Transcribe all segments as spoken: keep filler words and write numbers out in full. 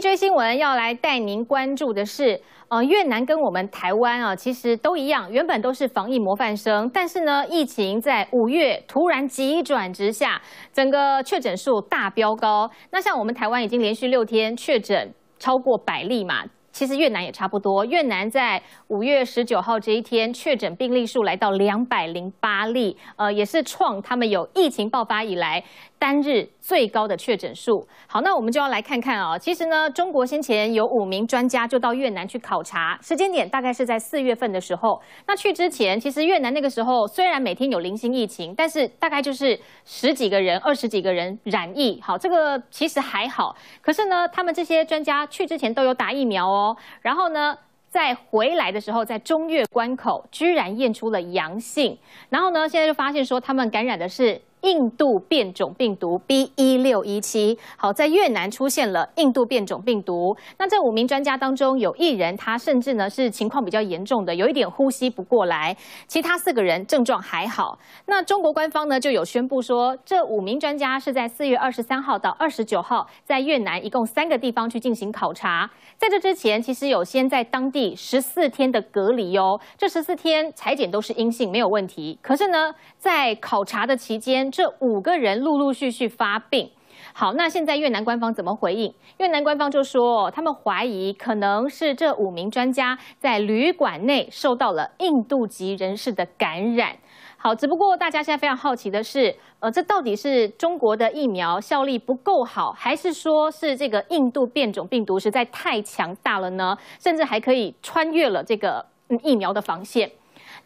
一追新闻要来带您关注的是，呃，越南跟我们台湾啊，其实都一样，原本都是防疫模范生，但是呢，疫情在五月突然急转直下，整个确诊数大飙高。那像我们台湾已经连续六天确诊超过百例嘛。 其实越南也差不多，越南在五月十九号这一天确诊病例数来到两百零八例，呃，也是创他们有疫情爆发以来单日最高的确诊数。好，那我们就要来看看啊、哦，其实呢，中国先前有五名专家就到越南去考察，时间点大概是在四月份的时候。那去之前，其实越南那个时候虽然每天有零星疫情，但是大概就是十几个人、二十几个人染疫。好，这个其实还好，可是呢，他们这些专家去之前都有打疫苗哦。 然后呢，在回来的时候，在中越关口居然验出了阳性，然后呢，现在就发现说他们感染的是印度变种病毒 B 一六一七。好，在越南出现了印度变种病毒。那这五名专家当中，有一人他甚至呢是情况比较严重的，有一点呼吸不过来，其他四个人症状还好。那中国官方呢就有宣布说，这五名专家是在四月二十三号到二十九号，在越南一共三个地方去进行考察。在这之前，其实有先在当地十四天的隔离哦，这十四天采检都是阴性，没有问题。可是呢，在考察的期间， 这五个人陆陆续续发病。好，那现在越南官方怎么回应？越南官方就说，他们怀疑可能是这五名专家在旅馆内受到了印度籍人士的感染。好，只不过大家现在非常好奇的是，呃，这到底是中国的疫苗效力不够好，还是说是这个印度变种病毒实在太强大了呢？甚至还可以穿越了这个疫苗的防线。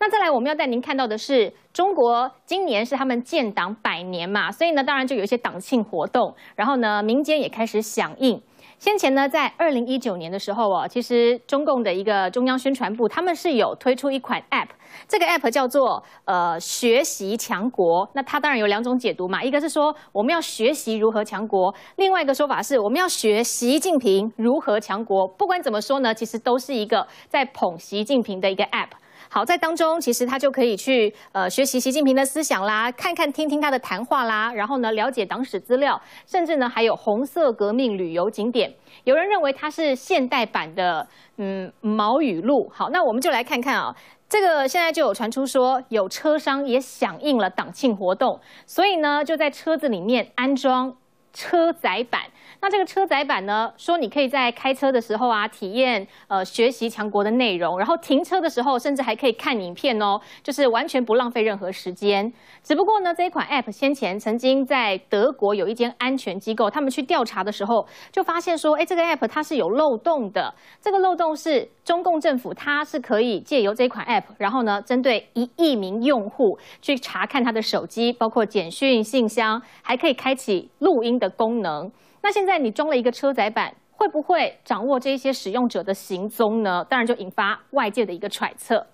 那再来，我们要带您看到的是，中国今年是他们建党百年嘛，所以呢，当然就有一些党庆活动，然后呢，民间也开始响应。先前呢，在二零一九年的时候哦，其实中共的一个中央宣传部，他们是有推出一款 App， 这个 App 叫做呃学习强国。那它当然有两种解读嘛，一个是说我们要学习如何强国，另外一个说法是我们要学习近平如何强国。不管怎么说呢，其实都是一个在捧习近平的一个 App。 好，在当中其实他就可以去呃学习习近平的思想啦，看看听听他的谈话啦，然后呢了解党史资料，甚至呢还有红色革命旅游景点。有人认为它是现代版的嗯毛语录。好，那我们就来看看啊、哦，这个现在就有传出说有车商也响应了党庆活动，所以呢就在车子里面安装车载板。 那这个车载板呢，说你可以在开车的时候啊，体验呃学习强国的内容，然后停车的时候，甚至还可以看影片哦，就是完全不浪费任何时间。只不过呢，这一款 App 先前曾经在德国有一间安全机构，他们去调查的时候，就发现说，哎，这个 App 它是有漏洞的。这个漏洞是中共政府它是可以借由这款 App， 然后呢，针对一亿名用户去查看他的手机，包括简讯、信箱，还可以开启录音的功能。 那现在你装了一个车载板，会不会掌握这些使用者的行踪呢？当然就引发外界的一个揣测。